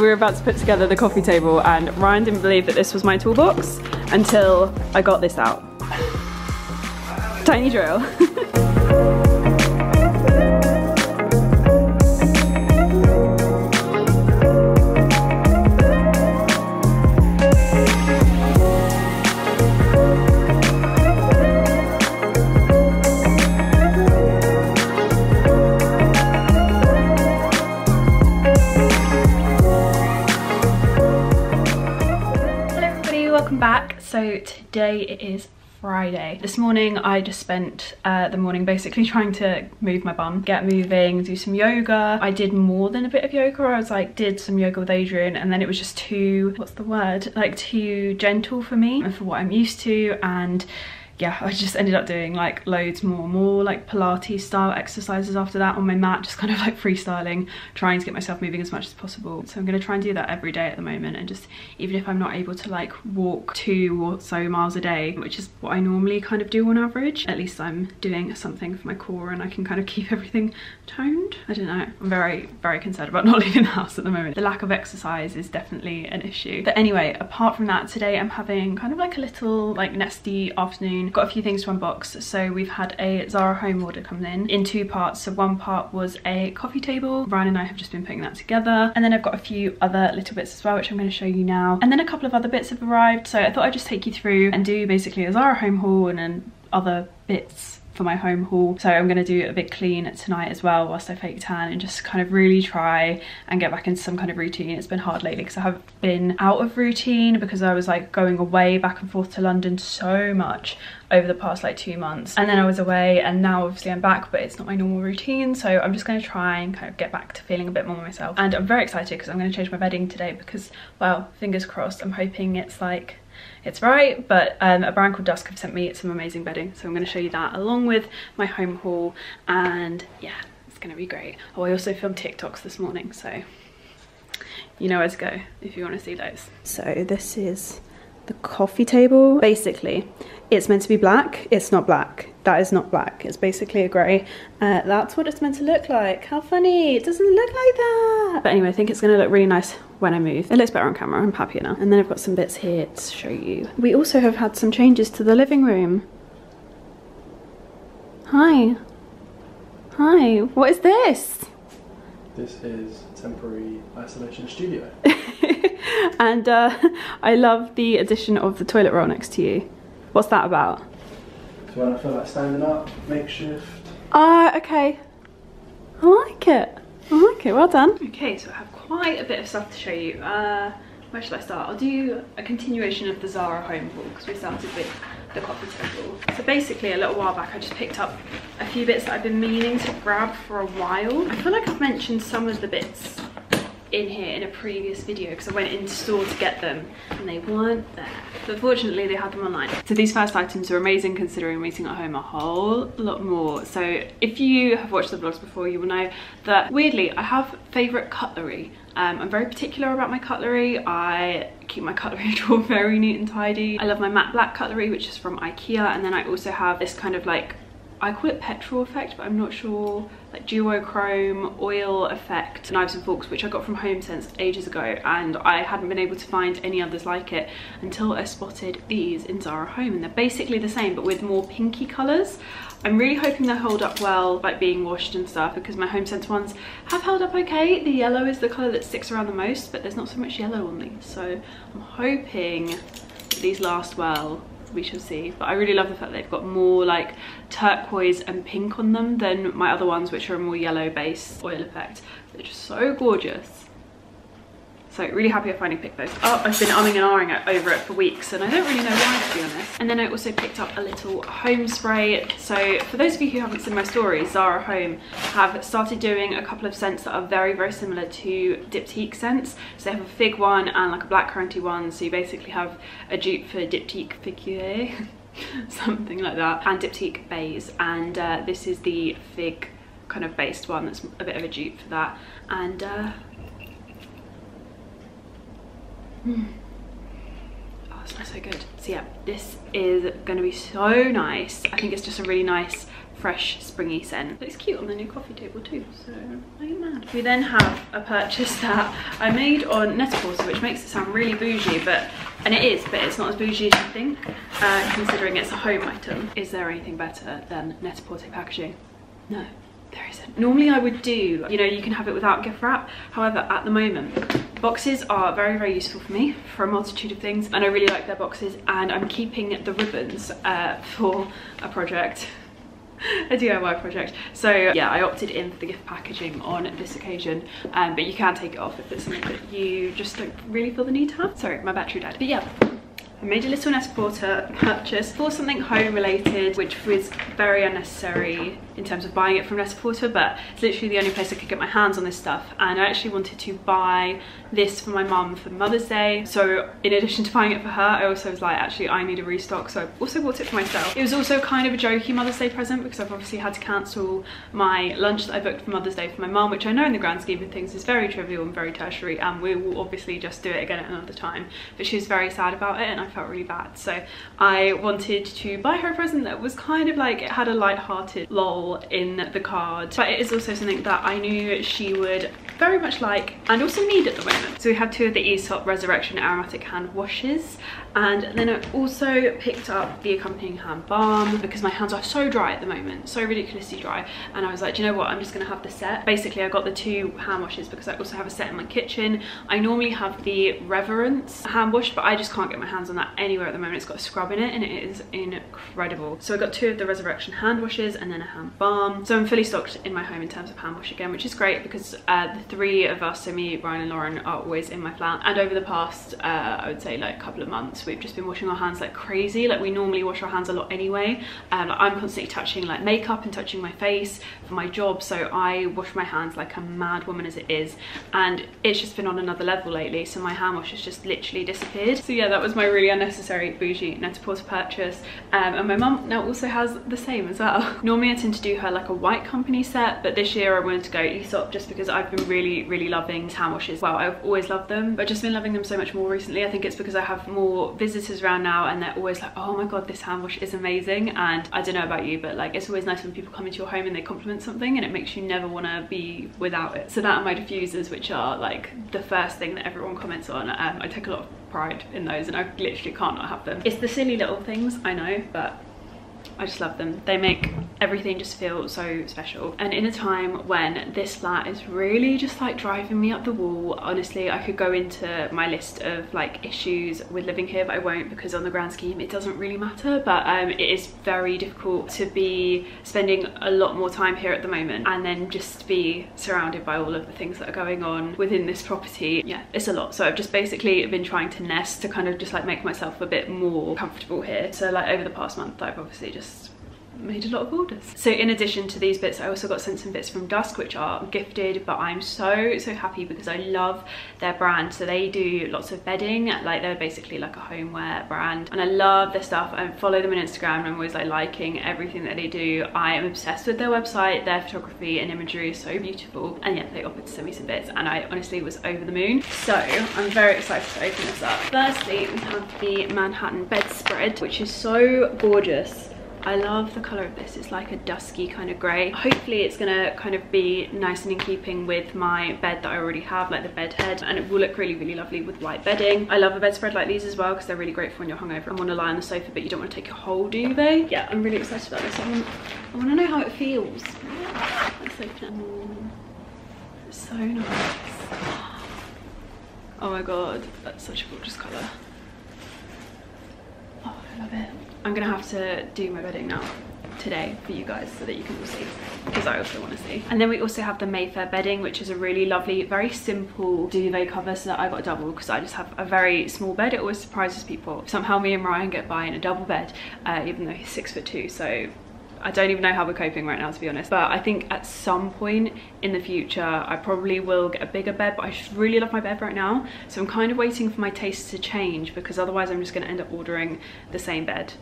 we were about to put together the coffee table and Ryan didn't believe that this was my toolbox until I got this out. Tiny drill. So today it is Friday. This morning I just spent the morning basically trying to move my bum, get moving, do some yoga. I did more than a bit of yoga. I was like, did some yoga with Adrian, and then it was just too, what's the word? Like too gentle for me and for what I'm used to. And yeah, I just ended up doing like loads more like Pilates style exercises after that on my mat, just kind of like freestyling, trying to get myself moving as much as possible. So I'm gonna try and do that every day at the moment, and just even if I'm not able to like walk 2 or so miles a day, which is what I normally kind of do on average, at least I'm doing something for my core and I can kind of keep everything toned. I don't know, I'm very concerned about not leaving the house at the moment. The lack of exercise is definitely an issue. But anyway, apart from that, today I'm having kind of like a little like nesty afternoon. Got a few things to unbox. So we've had a Zara Home order come in 2 parts. So one part was a coffee table. Ryan and I have just been putting that together. And then I've got a few other little bits as well, which I'm going to show you now. And then a couple of other bits have arrived. So I thought I'd just take you through and do basically a Zara Home haul and then other bits for my home haul. So I'm going to do a big clean tonight as well whilst I fake tan, and just kind of really try and get back into some kind of routine. It's been hard lately because I have been out of routine because I was like going away back and forth to London so much over the past like 2 months, and then I was away, and now obviously I'm back, but it's not my normal routine. So I'm just going to try and kind of get back to feeling a bit more myself, and I'm very excited because I'm going to change my bedding today because, well, fingers crossed, I'm hoping it's like it's right, but a brand called Dusk have sent me some amazing bedding, so I'm going to show you that along with my home haul. And yeah, it's going to be great. Oh, I also filmed TikToks this morning, so you know where to go if you want to see those. So this is the coffee table. Basically it's meant to be black. It's not black. That is not black. It's basically a grey. That's what it's meant to look like. How funny. It doesn't look like that. But anyway, I think it's going to look really nice when I move. It looks better on camera. I'm happier now. And then I've got some bits here to show you. We also have had some changes to the living room. Hi. Hi. What is this? This is temporary isolation studio. And I love the addition of the toilet roll next to you. What's that about? So when I feel like standing up, makeshift. Ah, okay. I like it. I like it. Well done. Okay, so I have quite a bit of stuff to show you. Where should I start? I'll do a continuation of the Zara home haul because we started with the coffee table. So basically a little while back I just picked up a few bits that I've been meaning to grab for a while. I feel like I've mentioned some of the bits in here in a previous video because I went into store to get them and they weren't there, but fortunately they had them online. So these first items are amazing considering I'm eating at home a whole lot more. So if you have watched the vlogs before, you will know that weirdly I have favourite cutlery. I'm very particular about my cutlery. I keep my cutlery drawer very neat and tidy. I love my matte black cutlery, which is from IKEA, and then I also have this kind of like, I call it petrol effect, but I'm not sure, like duochrome oil effect knives and forks, which I got from Home Sense ages ago, and I hadn't been able to find any others like it until I spotted these in Zara Home, and they're basically the same but with more pinky colours. I'm really hoping they hold up well, like being washed and stuff, because my Home Sense ones have held up okay. The yellow is the colour that sticks around the most, but there's not so much yellow on these, so I'm hoping that these last well. We shall see. But I really love the fact they've got more like turquoise and pink on them than my other ones, which are a more yellow base oil effect. They're just so gorgeous. So really happy I finally picked those up. I've been umming and ahhing over it for weeks and I don't really know why, to be honest. And then I also picked up a little home spray. So for those of you who haven't seen my stories, Zara Home have started doing a couple of scents that are very similar to Diptyque scents. So they have a fig one and like a blackcurranty one. So you basically have a dupe for Diptyque Figuier, something like that, and Diptyque Baize. And this is the fig kind of based one that's a bit of a dupe for that. And oh, that smells so good. So yeah, this is gonna be so nice. I think it's just a really nice fresh springy scent. Looks cute on the new coffee table too, so I ain't mad. We then have a purchase that I made on Net-a-Porter, which makes it sound really bougie, and it is, but it's not as bougie as you think, considering it's a home item. Is there anything better than Net-a-Porter packaging? No, there isn't. Normally I would do, you know, you can have it without gift wrap. However, at the moment, boxes are very, very useful for me for a multitude of things, and I really like their boxes, and I'm keeping the ribbons for a project. A DIY project. So yeah, I opted in for the gift packaging on this occasion, but you can take it off if it's something that you just don't really feel the need to have. Sorry, my battery died. But yeah, I made a little Net-a-Porter purchase for something home related, which was very unnecessary in terms of buying it from Net-a-Porter, but it's literally the only place I could get my hands on this stuff. And I actually wanted to buy this for my mum for Mother's Day. So in addition to buying it for her, I also was like, actually, I need a restock. So I also bought it for myself. It was also kind of a jokey Mother's Day present because I've obviously had to cancel my lunch that I booked for Mother's Day for my mum, which I know in the grand scheme of things is very trivial and very tertiary. And we will obviously just do it again at another time. But she was very sad about it and I felt really bad. So I wanted to buy her a present that was kind of like, it had a light-hearted lol in the card, but it is also something that I knew she would very much like and also need at the moment. So we had two of the Aesop Resurrection aromatic hand washes, and then I also picked up the accompanying hand balm because my hands are so dry at the moment, so ridiculously dry, and I was like, do you know what, I'm just gonna have the set. Basically I got the two hand washes because I also have a set in my kitchen. I normally have the Reverence hand wash, but I just can't get my hands on that anywhere at the moment. It's got a scrub in it and it is incredible. So I got two of the Resurrection hand washes and then a hand balm. So I'm fully stocked in my home in terms of hand wash again, which is great because the three of us, so me, Ryan and Lauren, are always in my flat, and over the past I would say like couple of months, we've just been washing our hands like crazy. Like we normally wash our hands a lot anyway, and I'm constantly touching like makeup and touching my face for my job, so I wash my hands like a mad woman as it is, and it's just been on another level lately, so my hand wash has just literally disappeared. So yeah, that was my really unnecessary bougie Net-a-Porter purchase, and my mum now also has the same as well. Normally I tend to do her like a white company set, but this year I wanted to go Aesop just because I've been really loving these hand washes. Well, I've always loved them, but just been loving them so much more recently. I think it's because I have more visitors around now and they're always like, oh my god, this hand wash is amazing. And I don't know about you, but like it's always nice when people come into your home and they compliment something, and it makes you never want to be without it. So that and my diffusers, which are like the first thing that everyone comments on, I take a lot of pride in those and I literally can't not have them. It's the silly little things, I know, but I just love them. They make everything just feel so special. And in a time when this flat is really just like driving me up the wall, honestly, I could go into my list of like issues with living here, but I won't because on the grand scheme it doesn't really matter. But it is very difficult to be spending a lot more time here at the moment and then just be surrounded by all of the things that are going on within this property. Yeah, it's a lot. So I've just basically been trying to nest to kind of just like make myself a bit more comfortable here. So like over the past month I've obviously just made a lot of orders. So in addition to these bits, I also got sent some bits from Dusk, which are gifted, but I'm so happy because I love their brand. So they do lots of bedding, like they're basically like a homeware brand, and I love their stuff. I follow them on Instagram and I'm always like liking everything that they do. I am obsessed with their website. Their photography and imagery is so beautiful, and yeah, they offered to send me some bits and I honestly was over the moon. So I'm very excited to open this up. Firstly, we have the Manhattan bedspread, which is so gorgeous. I love the colour of this. It's like a dusky kind of grey. Hopefully it's gonna kind of be nice and in keeping with my bed that I already have, like the bed head, and it will look really lovely with white bedding. I love a bedspread like these as well because they're really great for when you're hungover and want to lie on the sofa but you don't want to take your whole duvet. Yeah, I'm really excited about this. I want to know how it feels. Let's open it. Ooh, it's so nice. Oh my god, that's such a gorgeous colour. Oh, I love it. I'm gonna have to do my bedding now today for you guys so that you can all see, because I also want to see. And then we also have the Mayfair bedding, which is a really lovely, very simple duvet cover. So that I got a double because I just have a very small bed. It always surprises people. Somehow me and Ryan get by in a double bed, even though he's 6'2", so I don't even know how we're coping right now, to be honest. But I think at some point in the future I probably will get a bigger bed, but I just really love my bed right now, so I'm kind of waiting for my tastes to change, because otherwise I'm just going to end up ordering the same bed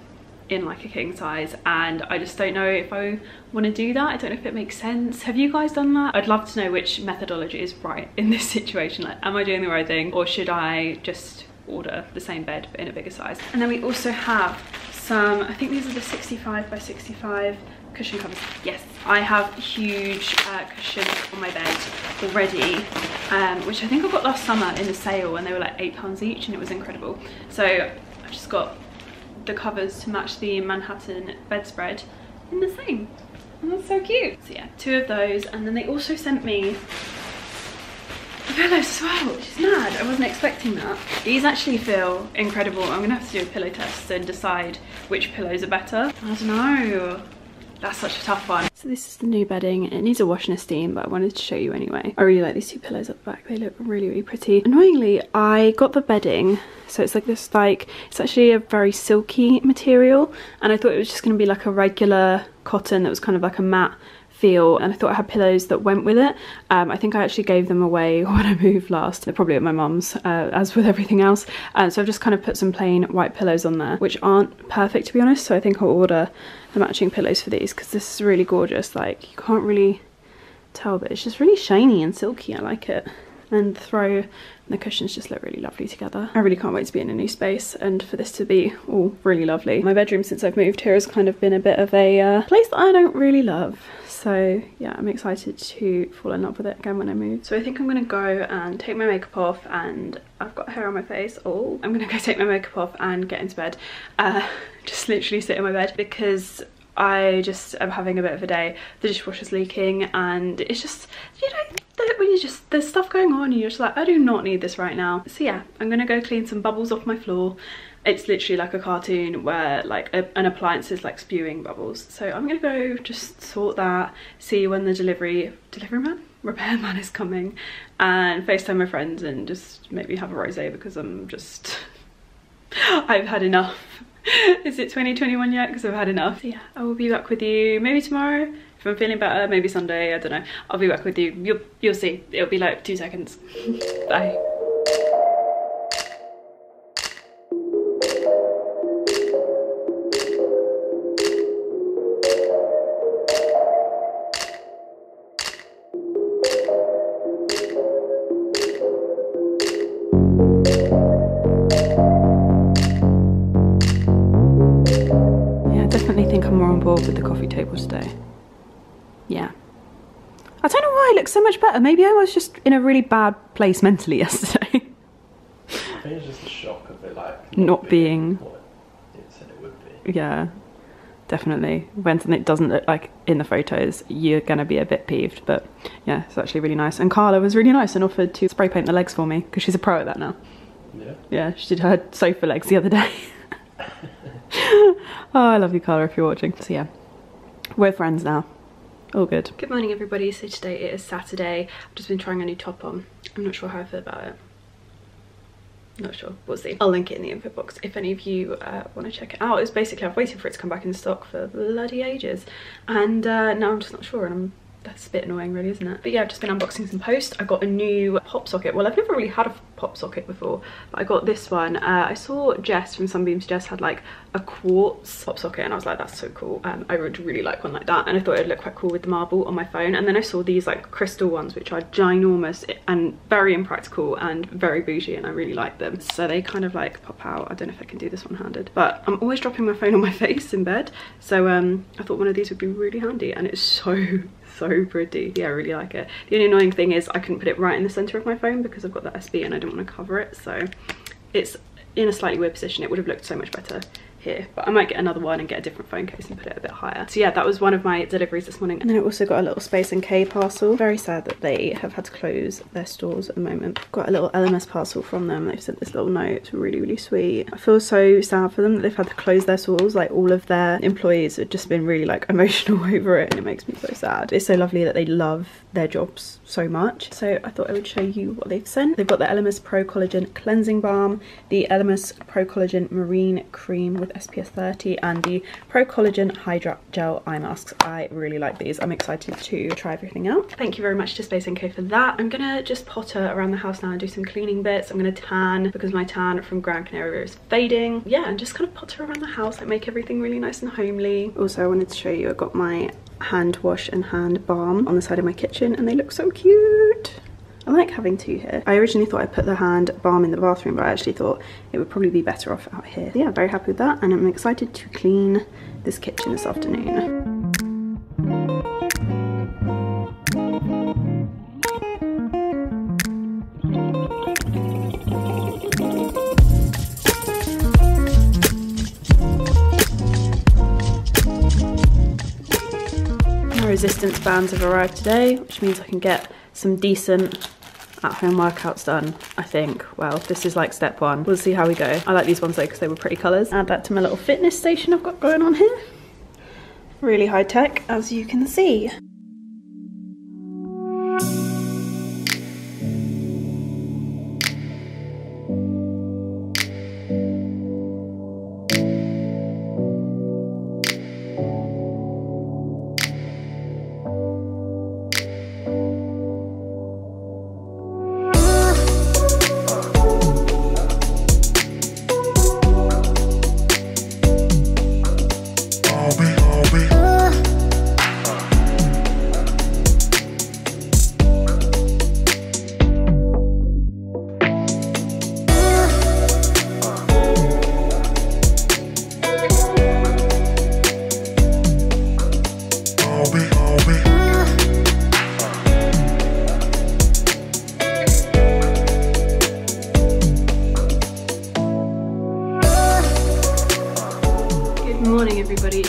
in like a king size, and I just don't know if I want to do that. I don't know if it makes sense. Have you guys done that? I'd love to know which methodology is right in this situation. Like, am I doing the right thing, or should I just order the same bed but in a bigger size. And then we also have some, I think these are the 65 by 65 cushion covers. Yes, I have huge cushions on my bed already, which I think I got last summer in the sale, and they were like £8 each and it was incredible. So I've just got the covers to match the Manhattan bedspread in the same, and that's so cute. So yeah, two of those, and then they also sent me the pillows as well, which is mad. I wasn't expecting that. These actually feel incredible. I'm gonna have to do a pillow test and decide which pillows are better. I don't know. That's such a tough one. So this is the new bedding. It needs a wash and a steam, but I wanted to show you anyway. I really like these two pillows up the back. They look really, really pretty. Annoyingly, I got the bedding. So it's like this, like, it's actually a very silky material. And I thought it was just gonna be like a regular cotton that was kind of like a matte feel, and I thought I had pillows that went with it. I think I actually gave them away when I moved last. They're probably at my mum's, as with everything else. So I've just kind of put some plain white pillows on there, which aren't perfect to be honest, so I think I'll order the matching pillows for these because this is really gorgeous. Like, you can't really tell, but it's just really shiny and silky. I like it. And the throw and the cushions just look really lovely together. I really can't wait to be in a new space and for this to be all really lovely. My bedroom since I've moved here has kind of been a bit of a place that I don't really love. So yeah, I'm excited to fall in love with it again when I move. So I think I'm gonna go and take my makeup off, and I've got hair on my face. Oh, I'm gonna go take my makeup off and get into bed. Just literally sit in my bed because I just am having a bit of a day. The dishwasher's leaking and it's just, you know, when you just, there's stuff going on and you're just like, I do not need this right now. So yeah, I'm gonna go clean some bubbles off my floor. It's literally like a cartoon where like an appliance is like spewing bubbles. So I'm gonna go just sort that, see when the repairman is coming, and FaceTime my friends and just maybe have a rosé because I'm just, I've had enough. Is it 2021 yet? Because I've had enough. So yeah, I will be back with you maybe tomorrow if I'm feeling better, maybe Sunday, I don't know. I'll be back with you. You'll see. It'll be like 2 seconds. Bye. With the coffee table today. Yeah, I don't know why it looks so much better. Maybe I was just in a really bad place mentally yesterday. I think it's just the shock of it, like not being what it said it would be. Yeah, definitely. When something doesn't look like in the photos, you're gonna be a bit peeved, but yeah, it's actually really nice. And Carla was really nice and offered to spray paint the legs for me because she's a pro at that now. Yeah, she did her sofa legs the other day. Oh, I love you, Carla, if you're watching. So yeah, we're friends now. All good. Good morning, everybody. So today it is Saturday. I've just been trying a new top on. I'm not sure how I feel about it. Not sure, we'll see. I'll link it in the info box if any of you want to check it out. It's basically, I've waited for it to come back in stock for bloody ages, and now I'm just not sure, and that's a bit annoying really, isn't it? But yeah, I've just been unboxing some posts. I got a new pop socket. Well, I've never really had a pop socket before, but I got this one. I saw Jess from Sunbeams Jess had like a quartz pop socket and I was like, that's so cool. I would really like one like that, and I thought it'd look quite cool with the marble on my phone. And then I saw these like crystal ones which are ginormous and very impractical and very bougie, and I really like them. So they kind of like pop out. I don't know if I can do this one-handed, but I'm always dropping my phone on my face in bed. So I thought one of these would be really handy, and it's so pretty. Yeah, I really like it. The only annoying thing is I couldn't put it right in the center of my phone because I've got the SB and I don't want to cover it, so it's in a slightly weird position. It would have looked so much better here, but I might get another one and get a different phone case and put it a bit higher. So yeah, that was one of my deliveries this morning. And then I also got a little Space NK parcel. Very sad that they have had to close their stores at the moment. Got a little Elemis parcel from them. They've sent this little note. It's really, really sweet. I feel so sad for them that they've had to close their stores. Like, all of their employees have just been really like emotional over it, and it makes me so sad. It's so lovely that they love their jobs so much. So I thought I would show you what they've sent. They've got the Elemis Pro Collagen Cleansing Balm, the Elemis Pro Collagen Marine Cream with SPF 30, and the Pro Collagen Hydra Gel Eye Masks. I really like these. I'm excited to try everything out. Thank you very much to Space NK for that. I'm gonna just potter around the house now and do some cleaning bits. I'm gonna tan because my tan from Gran Canaria is fading. Yeah, and just kind of potter around the house, like make everything really nice and homely. Also, I wanted to show you, I got my hand wash and hand balm on the side of my kitchen, and they look so cute. like having two here. I originally thought I'd put the hand balm in the bathroom, but I actually thought it would probably be better off out here. So yeah, very happy with that, and I'm excited to clean this kitchen this afternoon. Resistance bands have arrived today, which means I can get some decent at-home workouts done, I think. Well, this is like step one. We'll see how we go. I like these ones though because they were pretty colours. Add that to my little fitness station I've got going on here. Really high tech, as you can see.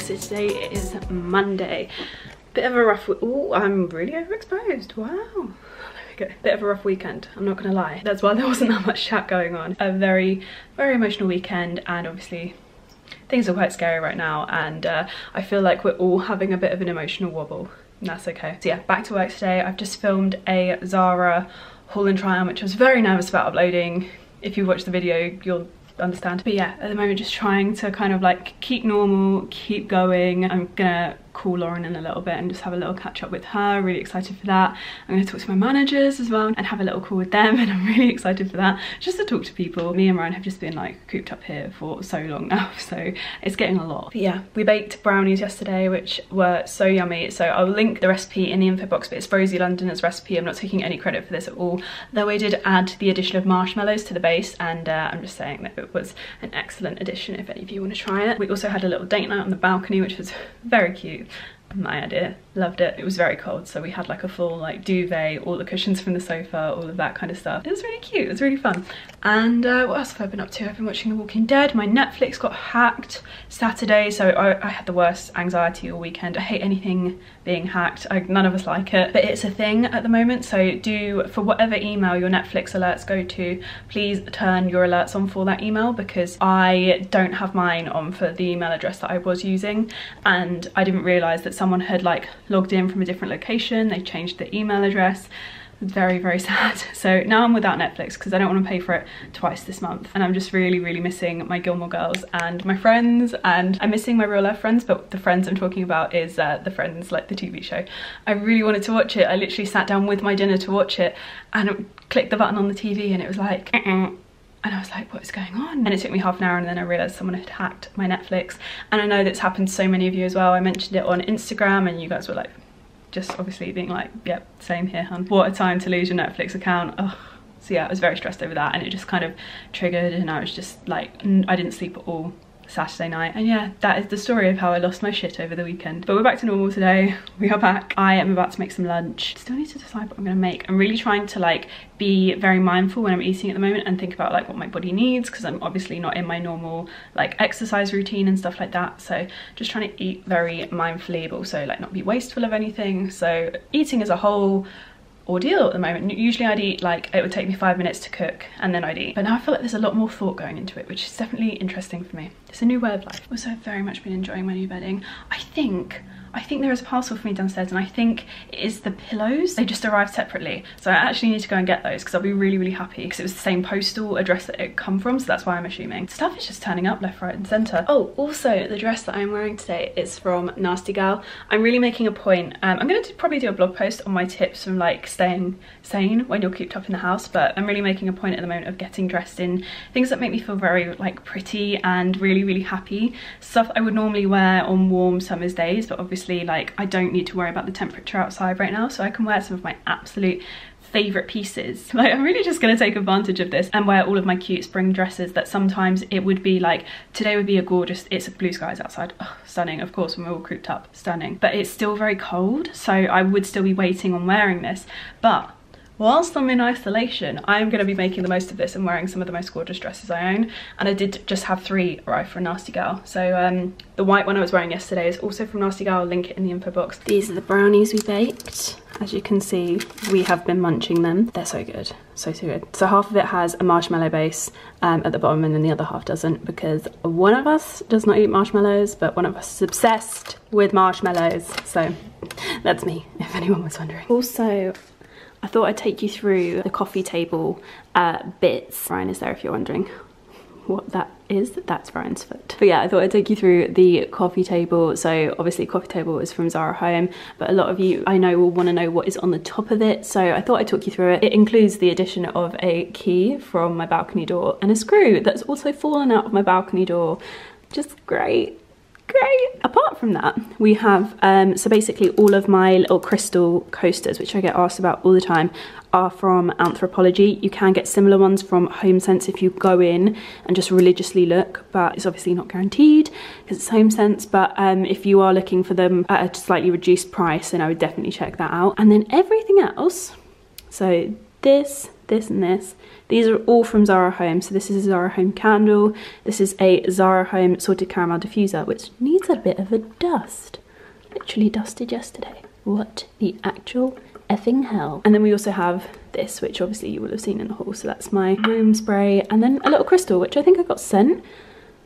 Today is Monday. Bit of a rough week. Oh, I'm really overexposed. Wow. There we go. Bit of a rough weekend, I'm not gonna lie. That's why there wasn't that much chat going on. A very, very emotional weekend, and obviously things are quite scary right now, and I feel like we're all having a bit of an emotional wobble. And that's okay. So yeah, back to work today. I've just filmed a Zara haul and try on, which I was very nervous about uploading. If you watch the video, you'll understand. But yeah, at the moment just trying to kind of like keep normal, keep going. I'm gonna call Lauren in a little bit and just have a little catch up with her. Really excited for that. I'm gonna talk to my managers as well and have a little call with them, and I'm really excited for that, just to talk to people. Me and Ryan have just been like cooped up here for so long now, so it's getting a lot. But yeah, we baked brownies yesterday, which were so yummy, so I'll link the recipe in the info box, but it's Rosie London's recipe. I'm not taking any credit for this at all, though I did add the addition of marshmallows to the base, and I'm just saying that it was an excellent addition if any of you want to try it. We also had a little date night on the balcony, which was very cute. My idea, loved it. It was very cold, so we had like a full like duvet, all the cushions from the sofa, all of that kind of stuff. It was really cute, it was really fun. And what else have I been up to? I've been watching The Walking Dead. My Netflix got hacked Saturday, so I had the worst anxiety all weekend. I hate anything being hacked. None of us like it, but it's a thing at the moment, so do, for whatever email your Netflix alerts go to, please turn your alerts on for that email, because I don't have mine on for the email address that I was using, and I didn't realise that someone had like logged in from a different location. They changed the email address. Very, very sad. So now I'm without Netflix because I don't want to pay for it twice this month, and I'm just really, really missing my Gilmore Girls and my Friends, and I'm missing my real life Friends, but the Friends I'm talking about is the Friends, like the TV show. I really wanted to watch it. I literally sat down with my dinner to watch it and clicked the button on the TV and it was like and I was like, what is going on? And it took me half an hour, and then I realised someone had hacked my Netflix. And I know that's happened to so many of you as well. I mentioned it on Instagram and you guys were like, just obviously being like, yep, same here, hun. What a time to lose your Netflix account. Ugh. So yeah, I was very stressed over that, and it just kind of triggered, and I was just like, I didn't sleep at all Saturday night. And yeah, that is the story of how I lost my shit over the weekend. But we're back to normal today. We are back. I am about to make some lunch. Still need to decide what I'm gonna make. I'm really trying to like be very mindful when I'm eating at the moment and think about like what my body needs, because I'm obviously not in my normal like exercise routine and stuff like that. So just trying to eat very mindfully, but also like not be wasteful of anything. So eating as a whole ordeal at the moment. Usually I'd eat like, it would take me 5 minutes to cook and then I'd eat, but now I feel like there's a lot more thought going into it, which is definitely interesting for me. It's a new way of life. Also, I've very much been enjoying my new bedding. I think there is a parcel for me downstairs, and I think it is the pillows. They just arrived separately, so I actually need to go and get those, because I'll be really, really happy, because it was the same postal address that it come from, so that's why I'm assuming. Stuff is just turning up left, right and centre. Oh, also the dress that I'm wearing today is from Nasty Gal. I'm really making a point. I'm going to probably do a blog post on my tips from like staying sane when you're cooped up in the house, but I'm really making a point at the moment of getting dressed in things that make me feel very like pretty and really, really happy. Stuff I would normally wear on warm summer's days, but obviously like I don't need to worry about the temperature outside right now, so I can wear some of my absolute favorite pieces. Like, I'm really just gonna take advantage of this and wear all of my cute spring dresses that sometimes it would be like, today would be a gorgeous, it's blue skies outside, oh, stunning, of course, when we're all cooped up, stunning. But it's still very cold, so I would still be waiting on wearing this. But whilst I'm in isolation, I'm going to be making the most of this and wearing some of the most gorgeous dresses I own. And I did just have 3 arrive for Nasty Gal. So the white one I was wearing yesterday is also from Nasty Gal. I'll link it in the info box. These are the brownies we baked. As you can see, we have been munching them. They're so good, so, so good. So half of it has a marshmallow base at the bottom, and then the other half doesn't, because one of us does not eat marshmallows, but one of us is obsessed with marshmallows. So that's me, if anyone was wondering. Also, I thought I'd take you through the coffee table bits. Ryan is there if you're wondering what that is. That's Ryan's foot. But yeah, I thought I'd take you through the coffee table. So obviously coffee table is from Zara Home, but a lot of you I know will want to know what is on the top of it. So I thought I'd talk you through it. It includes the addition of a key from my balcony door and a screw that's also fallen out of my balcony door. Just great. Great. Apart from that, we have so basically all of my little crystal coasters, which I get asked about all the time, are from Anthropologie. You can get similar ones from Home Sense if you go in and just religiously look, but it's obviously not guaranteed because it's Home Sense. But if you are looking for them at a slightly reduced price, then I would definitely check that out. And then everything else, so this and this, these are all from Zara Home. So this is a Zara Home candle, this is a Zara Home Salted Caramel diffuser, which needs a bit of a dust. Literally dusted yesterday. What the actual effing hell. And then we also have this, which obviously you will have seen in the haul, so that's my room spray. And then a little crystal, which I think I got sent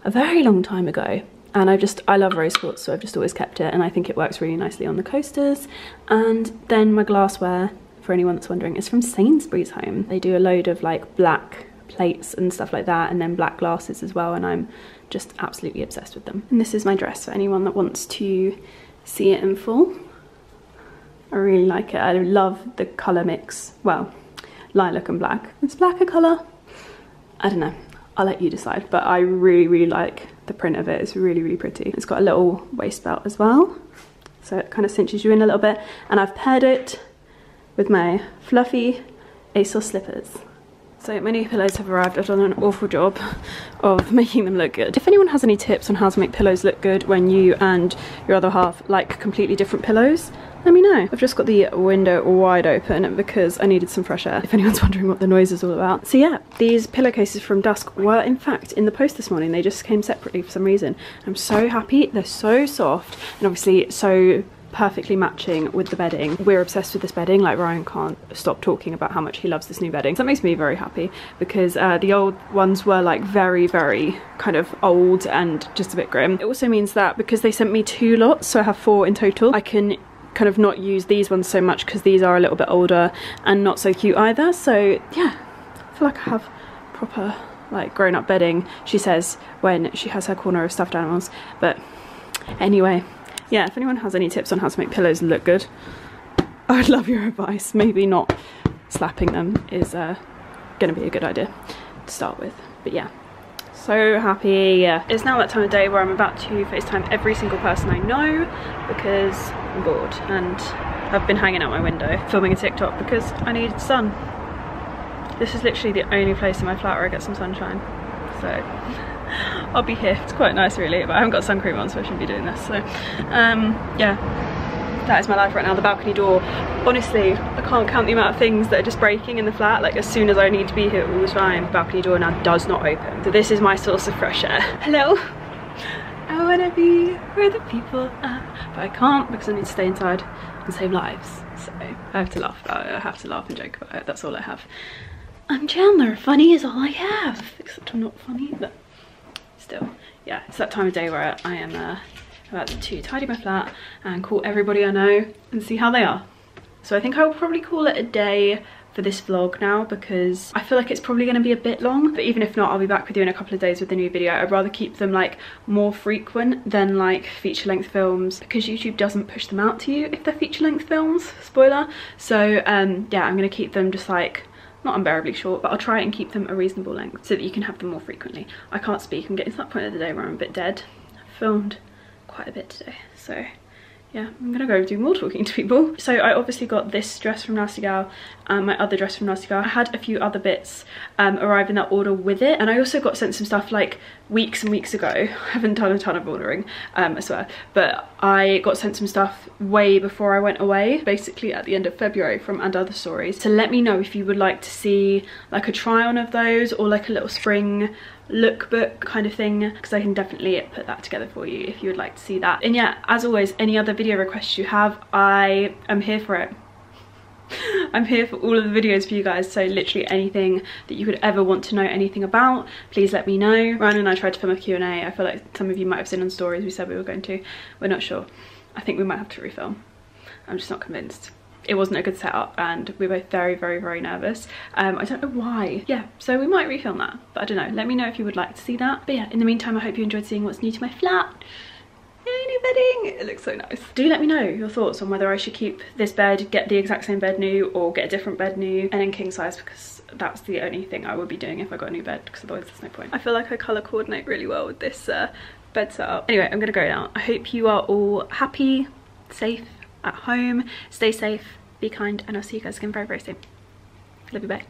a very long time ago. And I love rose quartz, so I've just always kept it, and I think it works really nicely on the coasters. And then my glassware, for anyone that's wondering, it's from Sainsbury's Home. They do a load of like black plates and stuff like that, and then black glasses as well, and I'm just absolutely obsessed with them. And this is my dress for anyone that wants to see it in full. I really like it. I love the colour mix. Well, lilac and black. Is black a colour? I don't know. I'll let you decide, but I really, really like the print of it. It's really, really pretty. It's got a little waist belt as well, so it kind of cinches you in a little bit. And I've paired it with my fluffy ASOS slippers. So my new pillows have arrived. I've done an awful job of making them look good. If anyone has any tips on how to make pillows look good when you and your other half like completely different pillows, let me know. I've just got the window wide open because I needed some fresh air, if anyone's wondering what the noise is all about. So yeah, these pillowcases from Dusk were in fact in the post this morning. They just came separately for some reason. I'm so happy. They're so soft and obviously so perfectly matching with the bedding. We're obsessed with this bedding. Like, Ryan can't stop talking about how much he loves this new bedding. So that makes me very happy, because the old ones were like very, very kind of old and just a bit grim. It also means that because they sent me 2 lots, so I have 4 in total, I can kind of not use these ones so much because these are a little bit older and not so cute either. So yeah, I feel like I have proper like grown-up bedding, she says when she has her corner of stuffed animals. But anyway, yeah, if anyone has any tips on how to make pillows look good, I would love your advice. Maybe not slapping them is gonna be a good idea to start with, but yeah. So happy. It's now that time of day where I'm about to FaceTime every single person I know because I'm bored, and I've been hanging out my window filming a TikTok because I need sun. This is literally the only place in my flat where I get some sunshine, so I'll be here. It's quite nice really, but I haven't got sun cream on, so I shouldn't be doing this. So yeah, that is my life right now. The balcony door, honestly, I can't count the amount of things that are just breaking in the flat. Like, as soon as I need to be here all the time, the balcony door now does not open. So this is my source of fresh air. Hello, I want to be where the people are, but I can't because I need to stay inside and save lives. So I have to laugh about it. I have to laugh and joke about it. That's all I have. I'm Chandler. Funny is all I have, except I'm not funny, but still, yeah, it's that time of day where I am about to tidy my flat and call everybody I know and see how they are. So I think I will probably call it a day for this vlog now, because I feel like it's probably going to be a bit long. But even if not, I'll be back with you in a couple of days with a new video. I'd rather keep them like more frequent than like feature-length films, because YouTube doesn't push them out to you if they're feature-length films, spoiler. So yeah, I'm going to keep them just like not unbearably short, but I'll try and keep them a reasonable length so that you can have them more frequently. I can't speak. I'm getting to that point of the day where I'm a bit dead. I filmed quite a bit today, so yeah, I'm gonna go do more talking to people. So I obviously got this dress from Nasty Gal and my other dress from Nasty Gal. I had a few other bits arrive in that order with it, and I also got sent some stuff like weeks and weeks ago. I haven't done a ton of ordering, I swear, but I got sent some stuff way before I went away, basically at the end of February, from And Other Stories. So let me know if you would like to see like a try on of those or like a little spring lookbook kind of thing, because I can definitely put that together for you if you would like to see that. And yeah, as always, any other video requests you have, I am here for it. I'm here for all of the videos for you guys, so literally anything that you could ever want to know anything about, please let me know. Ryan and I tried to film a Q&A. I feel like some of you might have seen on stories we said we were going to. We're not sure. I think we might have to refilm. I'm just not convinced. It wasn't a good setup and we were both very, very, very nervous. I don't know why. Yeah, so we might refilm that, but I don't know. Let me know if you would like to see that. But yeah, in the meantime, I hope you enjoyed seeing what's new to my flat. Yay, new bedding! It looks so nice. Do let me know your thoughts on whether I should keep this bed, get the exact same bed new, or get a different bed new, and then king size, because that's the only thing I would be doing if I got a new bed, because otherwise there's no point. I feel like I colour coordinate really well with this bed setup. Anyway, I'm gonna go now. I hope you are all happy, safe, at home. Stay safe, be kind, and I'll see you guys again very, very soon. Love you, bye.